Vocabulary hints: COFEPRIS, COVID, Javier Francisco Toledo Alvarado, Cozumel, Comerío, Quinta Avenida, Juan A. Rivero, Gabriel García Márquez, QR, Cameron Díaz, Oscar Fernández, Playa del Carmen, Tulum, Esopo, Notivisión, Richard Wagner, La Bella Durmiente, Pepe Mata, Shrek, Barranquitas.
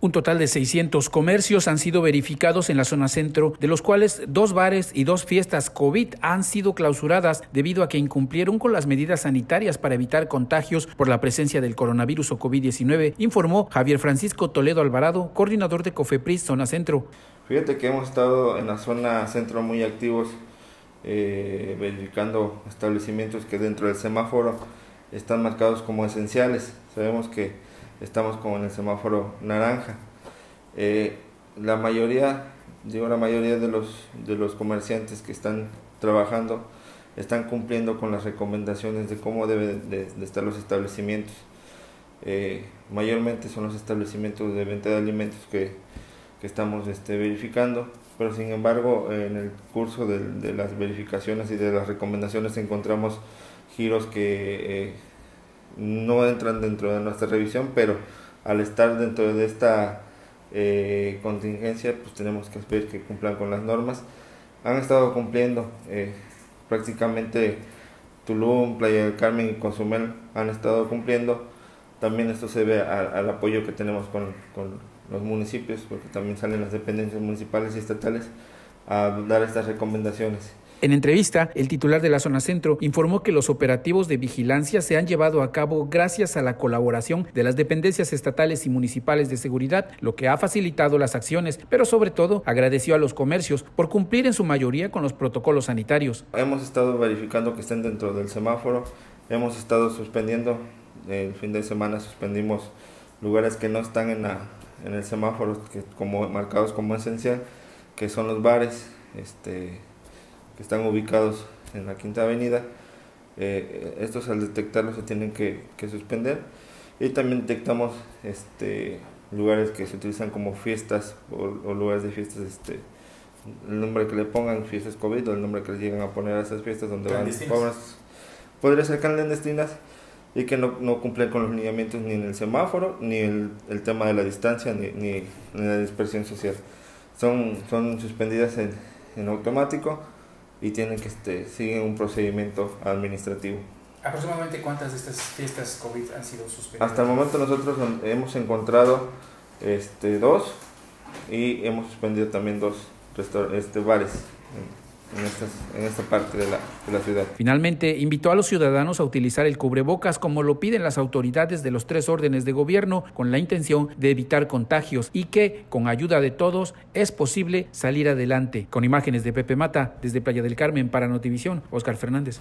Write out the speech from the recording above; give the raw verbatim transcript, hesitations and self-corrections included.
Un total de seiscientos comercios han sido verificados en la zona centro, de los cuales dos bares y dos fiestas COVID han sido clausuradas debido a que incumplieron con las medidas sanitarias para evitar contagios por la presencia del coronavirus o COVID diecinueve, informó Javier Francisco Toledo Alvarado, coordinador de COFEPRIS Zona Centro. Fíjate que hemos estado en la zona centro muy activos, eh, verificando establecimientos que dentro del semáforo están marcados como esenciales. Sabemos que estamos con el semáforo naranja. Eh, la mayoría, digo la mayoría de los, de los comerciantes que están trabajando están cumpliendo con las recomendaciones de cómo deben de, de estar los establecimientos. Eh, mayormente son los establecimientos de venta de alimentos que, que estamos este, verificando, pero sin embargo en el curso de, de las verificaciones y de las recomendaciones encontramos giros que eh, no entran dentro de nuestra revisión, pero al estar dentro de esta eh, contingencia, pues tenemos que esperar que cumplan con las normas. Han estado cumpliendo, eh, prácticamente Tulum, Playa del Carmen y Cozumel han estado cumpliendo. También esto se ve a, al apoyo que tenemos con, con los municipios, porque también salen las dependencias municipales y estatales a dar estas recomendaciones. En entrevista, el titular de la zona centro informó que los operativos de vigilancia se han llevado a cabo gracias a la colaboración de las dependencias estatales y municipales de seguridad, lo que ha facilitado las acciones, pero sobre todo agradeció a los comercios por cumplir en su mayoría con los protocolos sanitarios. Hemos estado verificando que estén dentro del semáforo, hemos estado suspendiendo, el fin de semana suspendimos lugares que no están en, la, en el semáforo, que como, marcados como esencial, que son los bares, este... que están ubicados en la Quinta Avenida. Eh, estos al detectarlos se tienen que, que suspender, y también detectamos este, lugares que se utilizan como fiestas o, o lugares de fiestas, este, el nombre que le pongan, fiestas COVID, o el nombre que les llegan a poner a esas fiestas donde van obras, podría ser clandestinas, y que no, no cumplen con los lineamientos ni en el semáforo, ni el, el tema de la distancia, ni, ni, ni la dispersión social. Son, son suspendidas en, en automático, y tienen que este, siguen un procedimiento administrativo. ¿Aproximadamente cuántas de estas fiestas COVID han sido suspendidas? Hasta el momento nosotros hemos encontrado este, dos, y hemos suspendido también dos este, bares en, en, estas, en esta parte de la, de la ciudad. Finalmente, invitó a los ciudadanos a utilizar el cubrebocas como lo piden las autoridades de los tres órdenes de gobierno, con la intención de evitar contagios, y que con ayuda de todos es posible salir adelante. Con imágenes de Pepe Mata, desde Playa del Carmen para Notivisión, Oscar Fernández.